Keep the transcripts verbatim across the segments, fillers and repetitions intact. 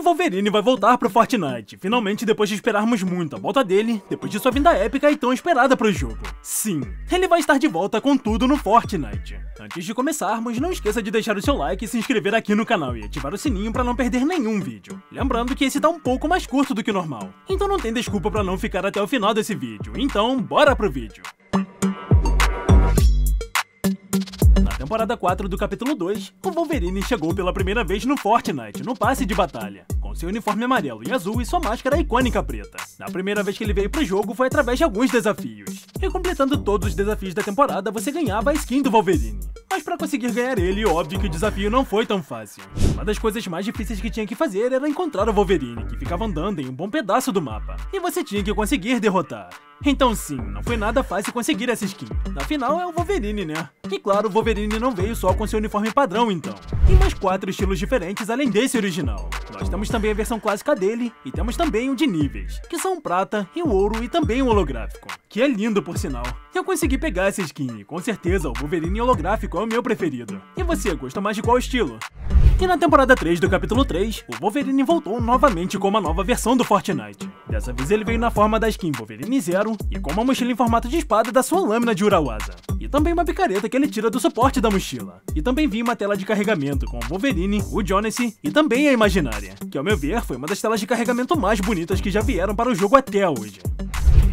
Então Wolverine vai voltar pro Fortnite, finalmente depois de esperarmos muito a volta dele, depois de sua vinda épica e tão esperada pro jogo. Sim, ele vai estar de volta com tudo no Fortnite. Antes de começarmos, não esqueça de deixar o seu like, se inscrever aqui no canal e ativar o sininho pra não perder nenhum vídeo. Lembrando que esse tá um pouco mais curto do que o normal, então não tem desculpa pra não ficar até o final desse vídeo, então bora pro vídeo. Temporada quatro do capítulo dois, o Wolverine chegou pela primeira vez no Fortnite, no passe de batalha, com seu uniforme amarelo e azul e sua máscara icônica preta. Na primeira vez que ele veio pro jogo foi através de alguns desafios, e completando todos os desafios da temporada você ganhava a skin do Wolverine. Mas pra conseguir ganhar ele, óbvio que o desafio não foi tão fácil. Uma das coisas mais difíceis que tinha que fazer era encontrar o Wolverine, que ficava andando em um bom pedaço do mapa, e você tinha que conseguir derrotar. Então sim, não foi nada fácil conseguir essa skin. Afinal, é o Wolverine, né? E claro, o Wolverine não veio só com seu uniforme padrão, então. Tem mais quatro estilos diferentes além desse original. Nós temos também a versão clássica dele, e temos também o de níveis, que são o prata e o ouro e também o holográfico, que é lindo por sinal. Eu consegui pegar essa skin, e com certeza o Wolverine holográfico é o meu preferido. E você, gosta mais de qual estilo? E na temporada três do capítulo três, o Wolverine voltou novamente com uma nova versão do Fortnite. Dessa vez ele veio na forma da skin Wolverine Zero e com uma mochila em formato de espada da sua lâmina de Urawaza. E também uma picareta que ele tira do suporte da mochila. E também vinha uma tela de carregamento com o Wolverine, o Jonesy e também a Imaginária, que ao meu ver foi uma das telas de carregamento mais bonitas que já vieram para o jogo até hoje.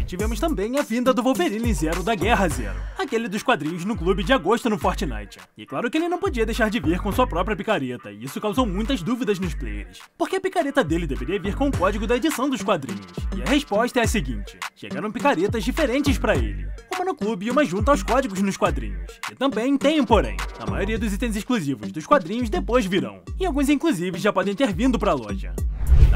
Tivemos também a vinda do Wolverine Zero da Guerra Zero, aquele dos quadrinhos no clube de agosto no Fortnite. E claro que ele não podia deixar de vir com sua própria picareta, e isso causou muitas dúvidas nos players, porque a picareta dele deveria vir com o código da edição dos quadrinhos. E a resposta é a seguinte: chegaram picaretas diferentes para ele, uma no clube e uma junto aos códigos nos quadrinhos. E também tem um porém: a maioria dos itens exclusivos dos quadrinhos depois virão, e alguns inclusive já podem ter vindo para a loja.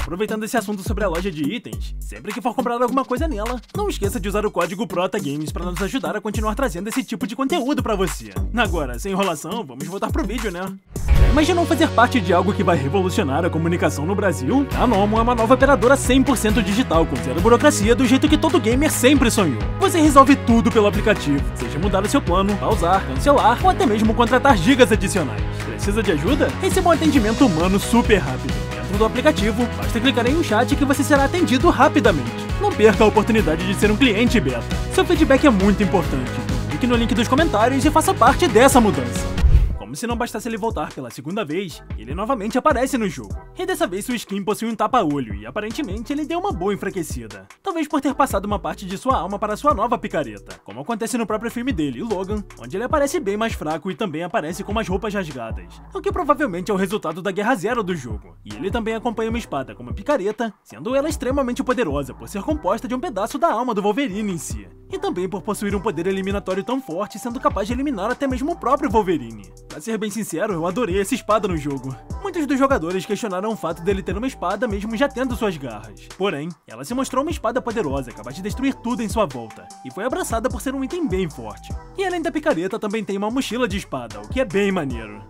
Aproveitando esse assunto sobre a loja de itens, sempre que for comprar alguma coisa nela, não esqueça de usar o código Prota Games para nos ajudar a continuar trazendo esse tipo de conteúdo para você. Agora, sem enrolação, vamos voltar pro vídeo, né? Imaginou fazer parte de algo que vai revolucionar a comunicação no Brasil? A Nomo é uma nova operadora cem por cento digital, com zero burocracia, do jeito que todo gamer sempre sonhou. Você resolve tudo pelo aplicativo, seja mudar o seu plano, pausar, cancelar ou até mesmo contratar gigas adicionais. Precisa de ajuda? Receba um atendimento humano super rápido. Dentro do aplicativo, basta clicar em um chat que você será atendido rapidamente. Não perca a oportunidade de ser um cliente beta. Seu feedback é muito importante. Clique no link dos comentários e faça parte dessa mudança. Como se não bastasse ele voltar pela segunda vez, ele novamente aparece no jogo. E dessa vez sua skin possui um tapa-olho e aparentemente ele deu uma boa enfraquecida. Talvez por ter passado uma parte de sua alma para sua nova picareta, como acontece no próprio filme dele, Logan, onde ele aparece bem mais fraco e também aparece com umas roupas rasgadas, o que provavelmente é o resultado da Guerra Zero do jogo. E ele também acompanha uma espada como picareta, sendo ela extremamente poderosa por ser composta de um pedaço da alma do Wolverine em si. E também por possuir um poder eliminatório tão forte, sendo capaz de eliminar até mesmo o próprio Wolverine. Pra ser bem sincero, eu adorei essa espada no jogo. Muitos dos jogadores questionaram o fato dele ter uma espada mesmo já tendo suas garras. Porém, ela se mostrou uma espada poderosa, capaz de destruir tudo em sua volta, e foi abraçada por ser um item bem forte. E além da picareta, também tem uma mochila de espada, o que é bem maneiro.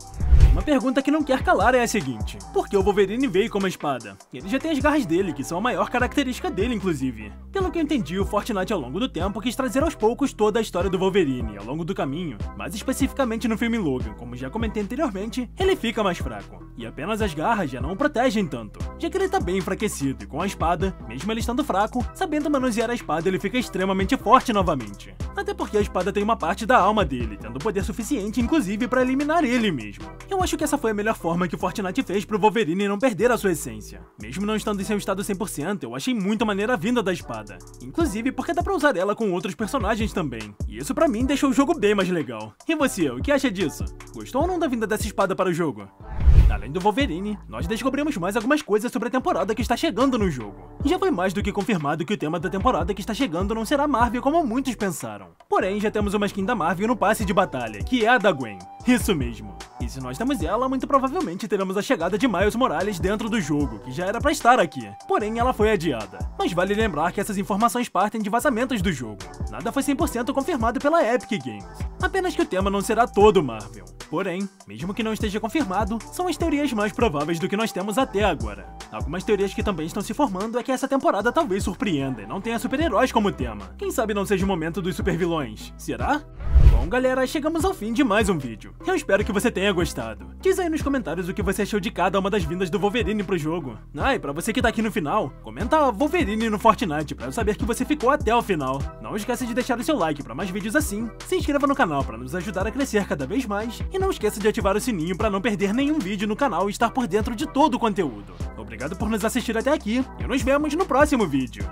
Uma pergunta que não quer calar é a seguinte: por que o Wolverine veio com uma espada? Ele já tem as garras dele, que são a maior característica dele, inclusive. Pelo que eu entendi, o Fortnite ao longo do tempo quis trazer aos poucos toda a história do Wolverine ao longo do caminho, mas especificamente no filme Logan, como já comentei anteriormente, ele fica mais fraco, e apenas as garras já não o protegem tanto, já que ele tá bem enfraquecido, e com a espada, mesmo ele estando fraco, sabendo manusear a espada ele fica extremamente forte novamente. Até porque a espada tem uma parte da alma dele, tendo poder suficiente inclusive para eliminar ele mesmo. Eu acho que essa foi a melhor forma que o Fortnite fez pro Wolverine não perder a sua essência. Mesmo não estando em seu estado cem por cento, eu achei muito maneira a vinda da espada. Inclusive porque dá pra usar ela com outros personagens também. E isso pra mim deixou o jogo bem mais legal. E você, o que acha disso? Gostou ou não da vinda dessa espada para o jogo? Além do Wolverine, nós descobrimos mais algumas coisas sobre a temporada que está chegando no jogo. Já foi mais do que confirmado que o tema da temporada que está chegando não será Marvel como muitos pensaram. Porém, já temos uma skin da Marvel no passe de batalha, que é a da Gwen. Isso mesmo. E se nós temos ela, muito provavelmente teremos a chegada de Miles Morales dentro do jogo, que já era pra estar aqui. Porém, ela foi adiada. Mas vale lembrar que essas informações partem de vazamentos do jogo. Nada foi cem por cento confirmado pela Epic Games. Apenas que o tema não será todo Marvel. Porém, mesmo que não esteja confirmado, são as teorias mais prováveis do que nós temos até agora. Algumas teorias que também estão se formando é que essa temporada talvez surpreenda e não tenha super-heróis como tema. Quem sabe não seja o momento dos super-vilões? Será? Bom, galera, chegamos ao fim de mais um vídeo. Eu espero que você tenha gostado. Diz aí nos comentários o que você achou de cada uma das vindas do Wolverine pro jogo. Ah, e pra você que tá aqui no final, comenta Wolverine no Fortnite pra eu saber que você ficou até o final. Não esqueça de deixar o seu like pra mais vídeos assim, se inscreva no canal pra nos ajudar a crescer cada vez mais, e não esqueça de ativar o sininho pra não perder nenhum vídeo no canal e estar por dentro de todo o conteúdo. Obrigado por nos assistir até aqui, e nos vemos no próximo vídeo.